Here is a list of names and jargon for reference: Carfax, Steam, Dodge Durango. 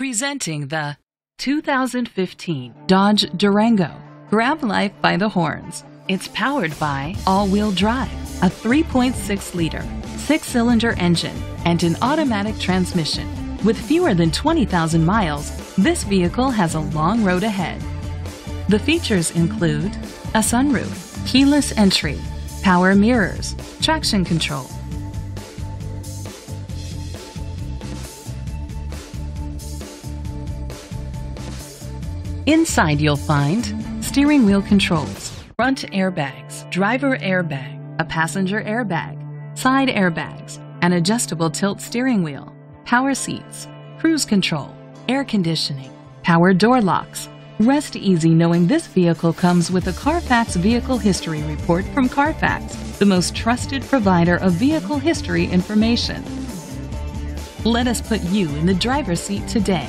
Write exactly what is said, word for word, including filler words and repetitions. Presenting the two thousand fifteen Dodge Durango. Grab life by the horns. It's powered by all-wheel drive, a three point six liter, six-cylinder engine, and an automatic transmission. With fewer than twenty thousand miles, this vehicle has a long road ahead. The features include a sunroof, keyless entry, power mirrors, traction control, Inside you'll find steering wheel controls, front airbags, driver airbag, a passenger airbag, side airbags, an adjustable tilt steering wheel, power seats, cruise control, air conditioning, power door locks. Rest easy knowing this vehicle comes with a Carfax Vehicle History Report from Carfax, the most trusted provider of vehicle history information. Let us put you in the driver's seat today.